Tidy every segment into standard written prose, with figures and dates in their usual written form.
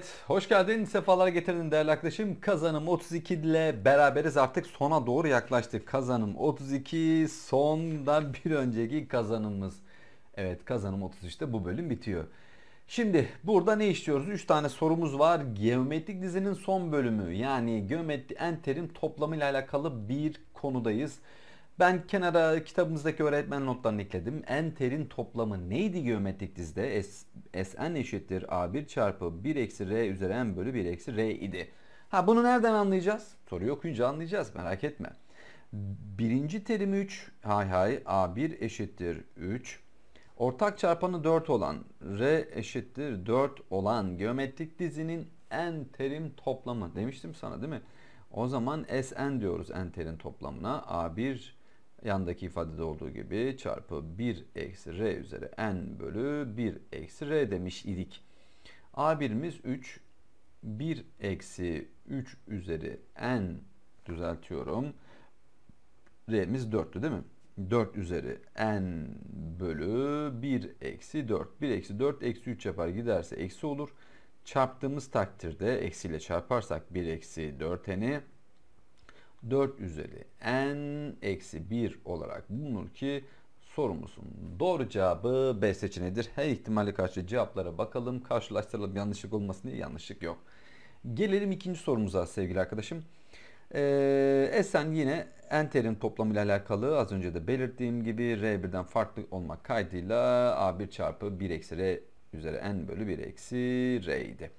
Evet, hoş geldin, sefalar getirdin değerli arkadaşım. Kazanım 32 ile beraberiz, artık sona doğru yaklaştık. Kazanım 32, sondan bir önceki kazanımız. Evet, kazanım 33'te bu bölüm bitiyor. Şimdi burada ne işliyoruz? 3 tane sorumuz var. Geometrik dizinin son bölümü, yani geometrik enterim toplamıyla alakalı bir konudayız. Ben kenara kitabımızdaki öğretmen notlarını ekledim. Enterin toplamı neydi geometrik dizide? Sn eşittir a1 çarpı 1 eksi r üzeri n bölü 1 eksi r idi. Ha, bunu nereden anlayacağız? Soruyu okuyunca anlayacağız, merak etme. Birinci terim 3. A1 eşittir 3. Ortak çarpanı 4 olan, r eşittir 4 olan geometrik dizinin enterim toplamı. Demiştim sana değil mi? O zaman Sn diyoruz enterin toplamına. A1 yandaki ifadede olduğu gibi çarpı 1 eksi r üzeri n bölü 1 eksi r demiş idik. A1'imiz 3. 1 eksi 3 üzeri n, düzeltiyorum, r'miz 4'tü değil mi? 4 üzeri n bölü 1 eksi 4. 1 eksi 4 eksi 3 yapar, giderse eksi olur. Çarptığımız takdirde, eksiyle çarparsak 1 eksi 4n'i 4 üzeri n eksi 1 olarak bulunur ki sorumuzun doğru cevabı B seçeneğidir. Her ihtimale karşı cevaplara bakalım, karşılaştıralım, yanlışlık olmasın diye. Yanlışlık yok. Gelelim ikinci sorumuza sevgili arkadaşım. Sn yine enterin toplamıyla alakalı, az önce de belirttiğim gibi r1'den farklı olmak kaydıyla a1 çarpı 1 eksi r üzeri n bölü 1 eksi r idi.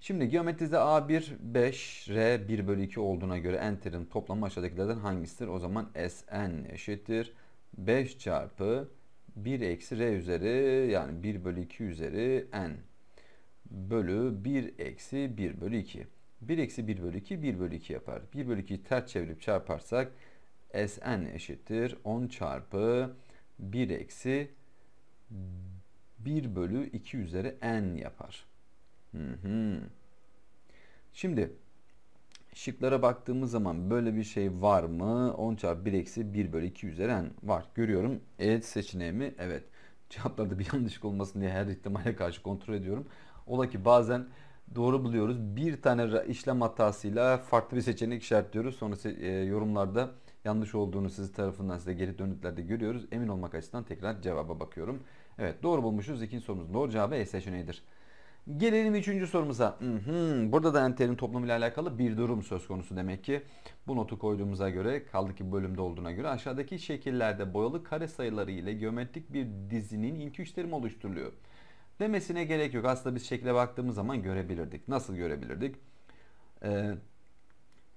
Şimdi geometride a1 5, r 1 bölü 2 olduğuna göre enterin toplamı aşağıdakilerden hangisidir? O zaman Sn eşittir 5 çarpı 1 eksi r üzeri, yani 1 bölü 2 üzeri n bölü 1 eksi 1 bölü 2. 1 eksi 1 bölü 2 1 bölü 2 yapar. 1 bölü 2'yi ters çevirip çarparsak Sn eşittir 10 çarpı 1 eksi 1 bölü 2 üzeri n yapar. Şimdi şıklara baktığımız zaman böyle bir şey var mı? 10 çarpı 1 eksi 1 bölü 2 üzeri n var. Görüyorum. Evet seçeneği mi? Evet. Cevaplarda bir yanlışlık olmasın diye her ihtimale karşı kontrol ediyorum. Ola ki bazen doğru buluyoruz. Bir tane işlem hatasıyla farklı bir seçenek işaretliyoruz. Sonra yorumlarda yanlış olduğunu size geri dönütlerde görüyoruz. Emin olmak açısından tekrar cevaba bakıyorum. Evet, doğru bulmuşuz. İkinci sorumuzun doğru cevabı E seçeneğidir. Gelelim üçüncü sorumuza. Burada da enterin toplamıyla alakalı bir durum söz konusu demek ki. Bu notu koyduğumuza göre, kaldı ki bölümde olduğuna göre, aşağıdaki şekillerde boyalı kare sayıları ile geometrik bir dizinin ilk üç terimi oluşturuluyor. Demesine gerek yok. Aslında biz şekle baktığımız zaman görebilirdik. Nasıl görebilirdik?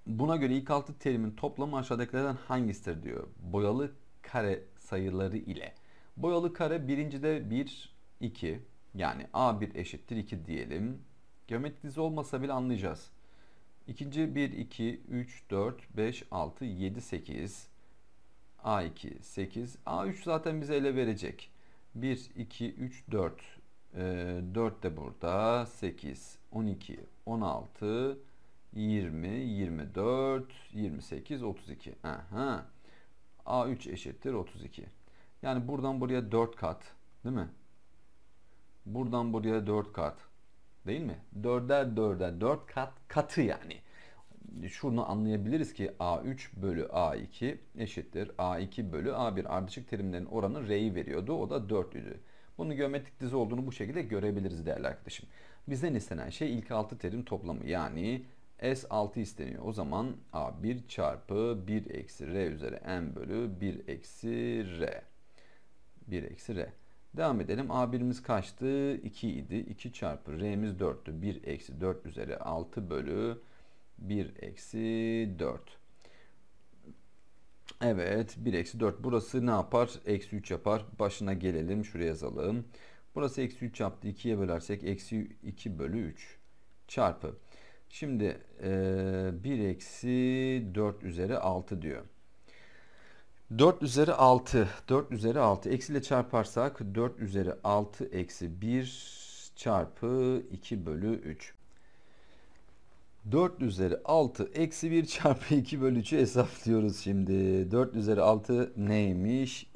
Buna göre ilk altı terimin toplamı aşağıdakilerden hangisidir diyor. Boyalı kare sayıları ile. Boyalı kare birincide 1, 2, yani A1 eşittir 2 diyelim. Geometrik dizi olmasa bile anlayacağız. İkinci 1, 2, 3, 4, 5, 6, 7, 8. A2, 8. A3 zaten bize ele verecek. 1, 2, 3, 4. 4 de burada. 8, 12, 16, 20, 24, 28, 32. Aha. A3 eşittir 32. Yani buradan buraya 4 kat değil mi? Buradan buraya 4 kat değil mi? 4'er 4 kat katı yani. Şunu anlayabiliriz ki A3 bölü A2 eşittir A2 bölü A1. Ardışık terimlerin oranı R'yi veriyordu. O da 4 idi. Bunun geometrik dizi olduğunu bu şekilde görebiliriz değerli arkadaşım. Bizden istenen şey ilk 6 terim toplamı, yani S6 isteniyor. O zaman A1 çarpı 1 eksi R üzeri N bölü 1 eksi R. 1 eksi r. Devam edelim. A1'imiz kaçtı? 2 idi. 2 çarpı r'miz 4'tü. 1 eksi 4 üzeri 6 bölü 1 eksi 4. Evet. 1 eksi 4. Burası ne yapar? Eksi 3 yapar. Başına gelelim. Şuraya yazalım. Burası eksi 3 yaptı. 2'ye bölersek eksi 2 bölü 3 çarpı. Şimdi 1 eksi 4 üzeri 6 diyor. 4 üzeri 6, 4 üzeri 6 eksiyle çarparsak 4 üzeri 6 eksi 1 çarpı 2 bölü 3. 4 üzeri 6 eksi 1 çarpı 2 bölü 3'ü hesaplıyoruz şimdi. 4 üzeri 6 neymiş?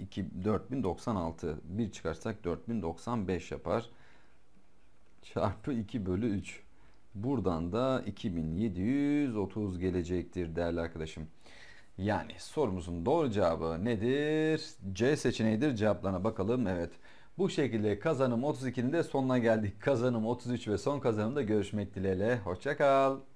4096. 1 çıkarsak 4095 yapar. Çarpı 2 bölü 3. Buradan da 2730 gelecektir değerli arkadaşım. Yani sorumuzun doğru cevabı nedir? C seçeneğidir. Cevaplarına bakalım. Evet. Bu şekilde kazanım 32'nin de sonuna geldik. Kazanım 33 ve son kazanımda görüşmek dileğiyle. Hoşça kal.